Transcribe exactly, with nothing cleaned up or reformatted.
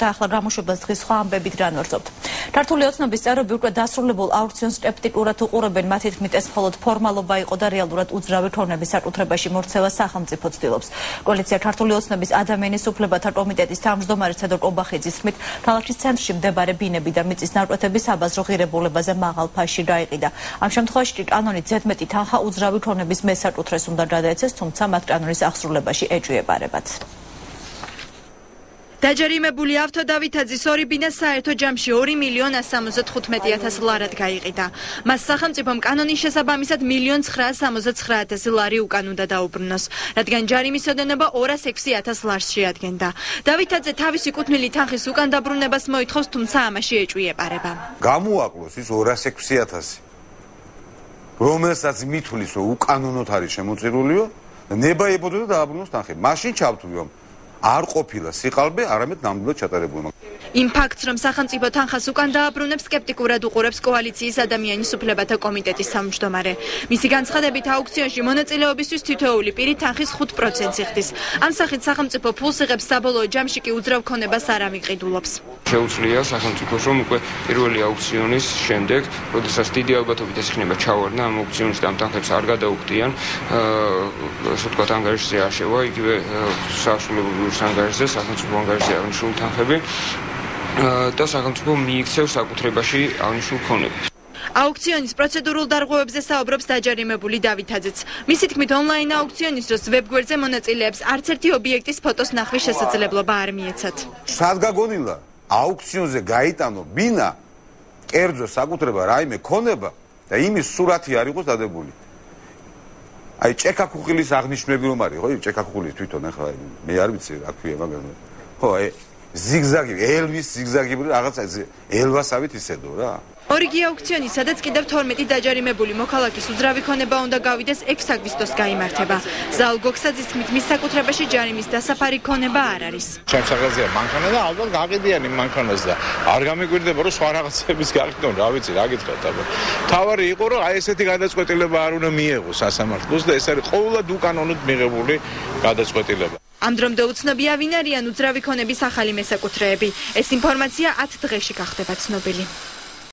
Tahla Ramushubas Hisham Baby Dranortop. Tartuli Otnobis Arabuka Dasurable Aurtions Eptic Uratu Uraben Matit Mit as followed Formalo by Odarial Urat Uzravitona Bisar Utrabashi Morseva Saham Zipot Stilops. Golitsia Tartuli Otnobis Adamani Suplebatar Omid is Tams Domar Tedor Kobahidze Smith, Kalaki Sandship Debarebina Bidamit is Nartabisabas Rohirebule Bazamagal Pashi Daida. Amsham Hoshit Anonit Zetmet Itaha Uzravitona Bis Mesar Utresunda Dadetes, Tum Samat Anoris Axulebashi Edge Barabat. დაჯერიმებული ავტოდავითაძის ორი ბინა საერთო ჯამში ორი მილიონი სამოცდათხუთმეტი ათასი ლარად გაიყიდა. მას სახელმწიფომ კანონის შესაბამისად მილიონი ცხრაასორმოცდათათი ლარი უკან უნდა დაუბრუნოს, რადგან ჯარიმის ოდენობა ორასექვსი ათასი ლარს შეადგენდა. დავითაძე თავისი კუთვნილი თანხის უკან დაბრუნებას მოითხოვს, თუმცა ამაში ეჭვიებარება. Გამოაკლოს ის ორასექვსი ათასი. რომელსაც მითვლის, რომ უკანონოდ არის შემოწირულიო, ნება ებოდება დააბრუნოს თანხები. მაშინ ჩავთვლი, რომ არ ყოფილა სიყალბე არამედ ნამდვილად ჩატარებულმა. Იმ ფაქტს, რომ სახელმწიფო თანხას უკან დააბრუნებს, სკეპტიკურად უყურებს კოალიციის ადამიანის უფლებათა კომიტეტის თავმჯდომარე. მისი განცხადებით, აუქციონში მონაწილეობისთვის თითოეული პირი თანხის ხუთი პროცენტი იხდის. ამ სახით სახელმწიფო ფულს იღებს, საბოლოო ჯამში კი უძრავ ქონებას არ ამიყიდულობს. Შეუძლია სახელმწიფოს, რომ უკვე პირველი აუქციონის შემდეგ, როდესაც დიდი ალბათობით ეს ხდება ჩავარდნა, ამ აუქციონში ამ თანხებს არ გადაუხდიან, ასე ვთქვათ, ანგარიშზე აშევა, იგივე საშუალებული Sangars, Sangars, and Shultanhabi, Tasakantpo mix of Sakutrebashi and Shulkone. Auctionis procedural Darwebs, the Sabrobs, Tajarimabuli Davidazits. Missit with online auctionis, Webguards, Monets, Elebs, Arcerti, Obiectis, Potos, Navishes, Leblobar, Mietset. Sadga Gonilla, Auctions, the Gaitano, Bina, Erzo Sakutreba, I'm a Koneba, the Imis Surati Aribus, the Bully. I check a cookie, Sarnish, maybe Mario, check a cookie, tweet on a may I say, Akueva. Oh, zigzag, Elvis, zigzag, Elvis, Avit is said. Origi auction is said that Skidab Tormeti Dajarimabuli Mokalakis, Dravikon about the Gavides, Exavistos Gai Marteba. Zalgoxas is with Miss Sakutrabashi Jarimis, Tasapari Conebaris. Chansaga, Mancana, Gagadi, and Mancanaza. Argami good, the Boruswara service garden, David, Ragit, Tower Igor, I said the others got elevaruna Miro, Sasamarcus, they said, Hola Dukan on it, Mirabuli, others got eleven. Androm Dotsnobia Vinari and Utravikonebis Halimesakutrabi. As informatia at Treshikarte, but snobili.